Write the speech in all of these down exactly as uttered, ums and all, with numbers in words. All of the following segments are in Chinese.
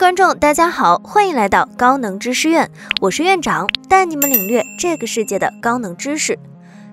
观众，大家好，欢迎来到高能知识院，我是院长，带你们领略这个世界的高能知识。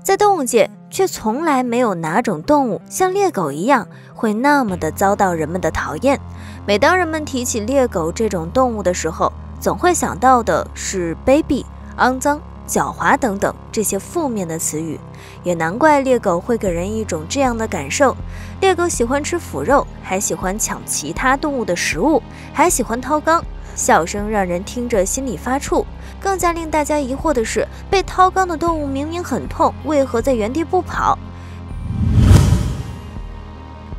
在动物界，却从来没有哪种动物像猎狗一样会那么的遭到人们的讨厌。每当人们提起猎狗这种动物的时候，总会想到的是卑鄙、肮脏、狡猾等等这些负面的词语。也难怪猎狗会给人一种这样的感受。猎狗喜欢吃腐肉，还喜欢抢其他动物的食物，还喜欢掏肛，笑声让人听着心里发怵。更加令大家疑惑的是，被掏肛的动物明明很痛，为何在原地不跑？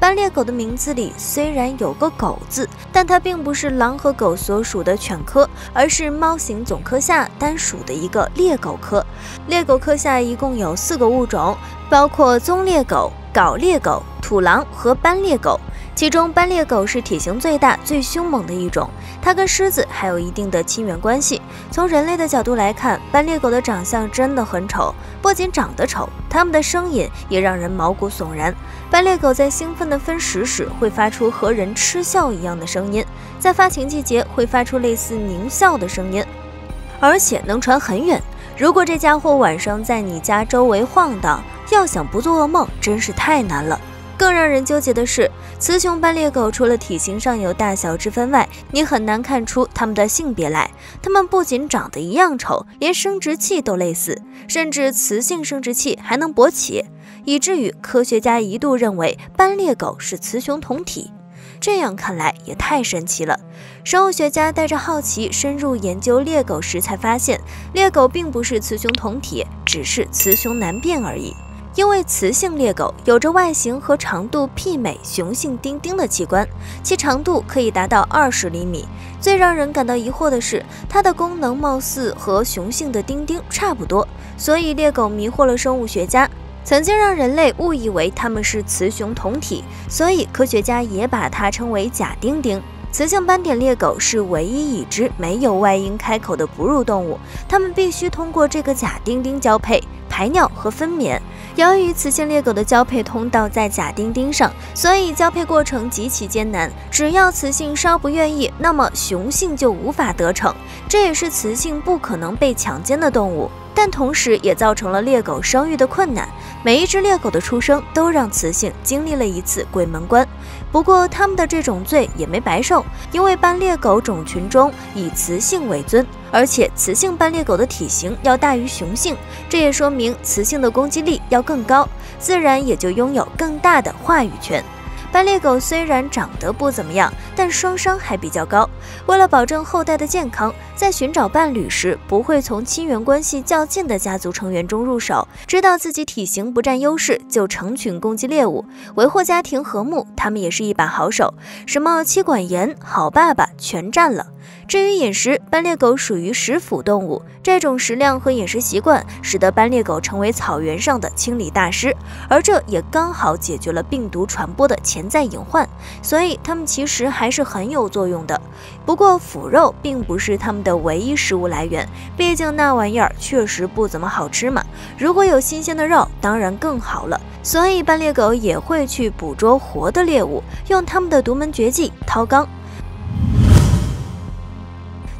斑鬣狗的名字里虽然有个狗字，但它并不是狼和狗所属的犬科，而是猫形总科下单属的一个鬣狗科。鬣狗科下一共有四个物种，包括棕鬣狗、皋鬣狗、土狼和斑鬣狗。其中斑鬣狗是体型最大、最凶猛的一种，它跟狮子还有一定的亲缘关系。从人类的角度来看，斑鬣狗的长相真的很丑，不仅长得丑，它们的声音也让人毛骨悚然。斑鬣狗在兴奋的分食时会发出和人嗤笑一样的声音，在发情季节会发出类似狞笑的声音，而且能传很远。如果这家伙晚上在你家周围晃荡，要想不做噩梦真是太难了。更让人纠结的是，雌雄斑鬣狗除了体型上有大小之分外，你很难看出它们的性别来。它们不仅长得一样丑，连生殖器都类似，甚至雌性生殖器还能勃起，以至于科学家一度认为斑鬣狗是雌雄同体。这样看来也太神奇了。生物学家带着好奇深入研究鬣狗时才发现，鬣狗并不是雌雄同体，只是雌雄难辨而已。因为雌性鬣狗有着外形和长度媲美雄性丁丁的器官，其长度可以达到二十厘米。最让人感到疑惑的是，它的功能貌似和雄性的丁丁差不多，所以鬣狗迷惑了生物学家，曾经让人类误以为它们是雌雄同体，所以科学家也把它称为假丁丁。雌性斑点鬣狗是唯一已知没有外阴开口的哺乳动物，它们必须通过这个假丁丁交配、排尿和分娩。由于雌性鬣狗的交配通道在假丁丁上，所以交配过程极其艰难。只要雌性稍不愿意，那么雄性就无法得逞。这也是雌性不可能被强奸的动物，但同时也造成了鬣狗生育的困难。每一只鬣狗的出生都让雌性经历了一次鬼门关。不过它们的这种罪也没白受，因为斑鬣狗种群中以雌性为尊，而且雌性斑鬣狗的体型要大于雄性，这也说明雌性的攻击力要更高，自然也就拥有更大的话语权。斑鬣狗虽然长得不怎么样，但双商还比较高。为了保证后代的健康，在寻找伴侣时不会从亲缘关系较近的家族成员中入手，知道自己体型不占优势就成群攻击猎物，维护家庭和睦，他们也是一把好手，什么妻管严、好爸爸全占了。至于饮食，斑鬣狗属于食腐动物，这种食量和饮食习惯使得斑鬣狗成为草原上的清理大师，而这也刚好解决了病毒传播的潜在隐患，所以它们其实还是很有作用的。不过腐肉并不是它们的唯一食物来源，毕竟那玩意儿确实不怎么好吃嘛。如果有新鲜的肉，当然更好了。所以斑鬣狗也会去捕捉活的猎物，用它们的独门绝技掏肛。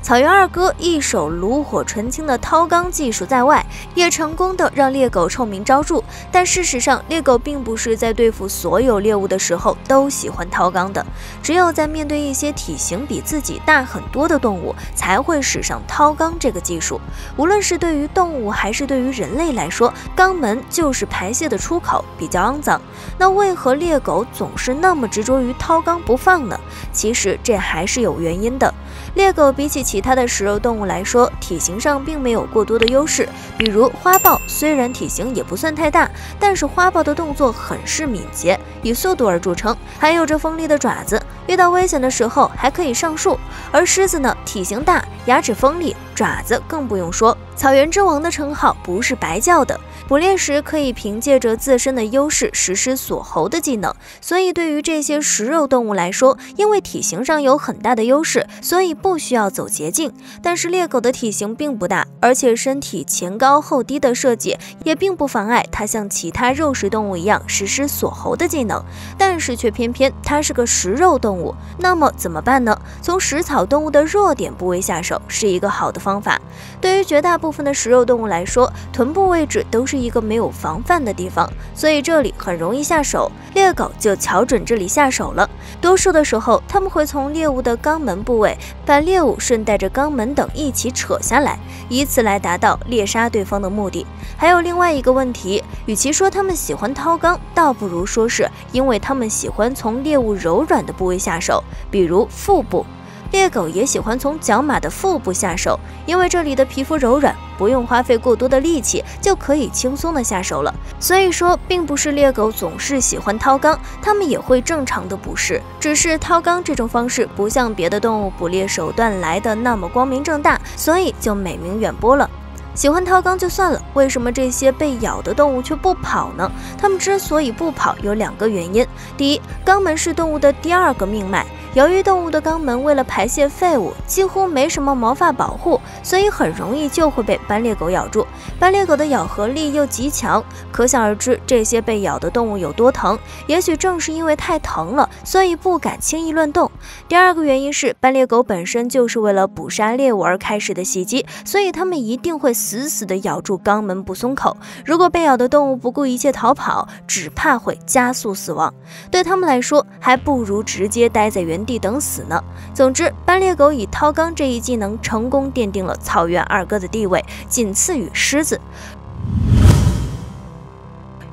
草原二哥一手炉火纯青的掏肛技术在外，也成功的让猎狗臭名昭著。但事实上，猎狗并不是在对付所有猎物的时候都喜欢掏肛的，只有在面对一些体型比自己大很多的动物，才会使上掏肛这个技术。无论是对于动物还是对于人类来说，肛门就是排泄的出口，比较肮脏。那为何猎狗总是那么执着于掏肛不放呢？其实这还是有原因的。猎狗比起其他的食肉动物来说，体型上并没有过多的优势。比如花豹，虽然体型也不算太大，但是花豹的动作很是敏捷，以速度而著称，还有着锋利的爪子，遇到危险的时候还可以上树。而狮子呢，体型大，牙齿锋利，爪子更不用说。草原之王的称号不是白叫的。捕猎时可以凭借着自身的优势实施锁喉的技能，所以对于这些食肉动物来说，因为体型上有很大的优势，所以不需要走捷径。但是猎狗的体型并不大，而且身体前高后低的设计也并不妨碍它像其他肉食动物一样实施锁喉的技能。但是却偏偏它是个食肉动物，那么怎么办呢？从食草动物的弱点部位下手是一个好的方法。对于绝大部分的食肉动物来说，臀部位置都是一个没有防范的地方，所以这里很容易下手。猎狗就瞧准这里下手了。多数的时候，它们会从猎物的肛门部位把猎物顺带着肛门等一起扯下来，以此来达到猎杀对方的目的。还有另外一个问题，与其说它们喜欢掏肛，倒不如说是因为它们喜欢从猎物柔软的部位下手，比如腹部。猎狗也喜欢从角马的腹部下手，因为这里的皮肤柔软，不用花费过多的力气就可以轻松的下手了。所以说，并不是猎狗总是喜欢掏肛，它们也会正常的捕食，只是掏肛这种方式不像别的动物捕猎手段来的那么光明正大，所以就美名远播了。喜欢掏肛就算了，为什么这些被咬的动物却不跑呢？它们之所以不跑有两个原因。第一，肛门是动物的第二个命脉。由于动物的肛门为了排泄废物，几乎没什么毛发保护，所以很容易就会被斑鬣狗咬住。斑鬣狗的咬合力又极强，可想而知这些被咬的动物有多疼。也许正是因为太疼了，所以不敢轻易乱动。第二个原因是斑鬣狗本身就是为了捕杀猎物而开始的袭击，所以它们一定会死死地咬住肛门不松口。如果被咬的动物不顾一切逃跑，只怕会加速死亡。对他们来说，还不如直接待在原地等死呢。总之，斑鬣狗以掏肛这一技能成功奠定了草原二哥的地位，仅次于狮子。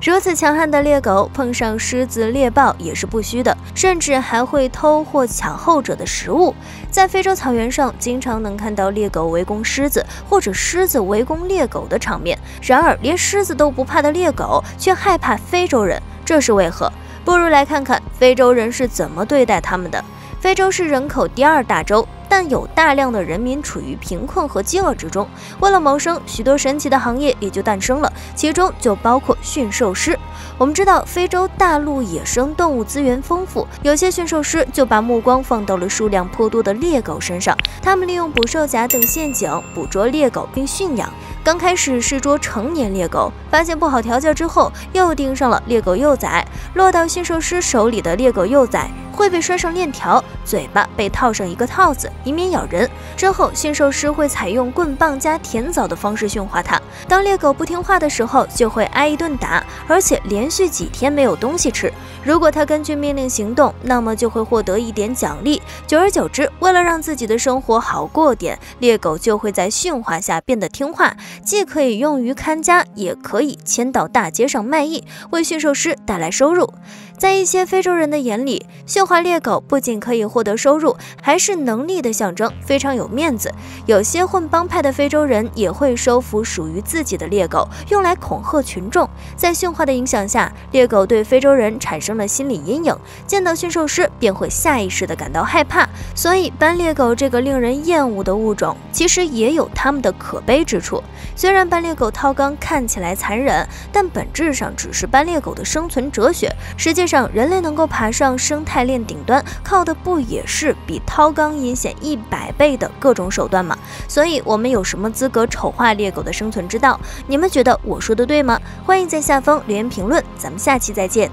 如此强悍的猎狗碰上狮子、猎豹也是不虚的，甚至还会偷或抢后者的食物。在非洲草原上，经常能看到猎狗围攻狮子，或者狮子围攻猎狗的场面。然而，连狮子都不怕的猎狗却害怕非洲人，这是为何？不如来看看非洲人是怎么对待他们的。非洲是人口第二大洲，但有大量的人民处于贫困和饥饿之中。为了谋生，许多神奇的行业也就诞生了，其中就包括驯兽师。我们知道，非洲大陆野生动物资源丰富，有些驯兽师就把目光放到了数量颇多的猎狗身上。他们利用捕兽夹等陷阱捕捉猎狗并驯养。刚开始是捉成年猎狗，发现不好调教之后，又盯上了猎狗幼崽。落到驯兽师手里的猎狗幼崽会被拴上链条，嘴巴被套上一个套子，以免咬人。之后，驯兽师会采用棍棒加甜枣的方式驯化它。当猎狗不听话的时候，就会挨一顿打，而且连续几天没有东西吃。如果它根据命令行动，那么就会获得一点奖励。久而久之，为了让自己的生活好过点，猎狗就会在驯化下变得听话，既可以用于看家，也可以牵到大街上卖艺，为驯兽师带来收入。在一些非洲人的眼里，驯化猎狗不仅可以获得收入，还是能力的象征，非常有面子。有些混帮派的非洲人也会收服属于自己的猎狗，用来恐吓群众。在驯化的影响下，猎狗对非洲人产生了心理阴影，见到驯兽师便会下意识地感到害怕。所以，斑鬣狗这个令人厌恶的物种，其实也有它们的可悲之处。虽然斑鬣狗掏肛看起来残忍，但本质上只是斑鬣狗的生存哲学。实际上，人类能够爬上生态链顶端，靠的不也是比掏肛阴险一百倍的各种手段吗？所以，我们有什么资格丑化猎狗的生存之道？你们觉得我说的对吗？欢迎在下方留言评论，咱们下期再见。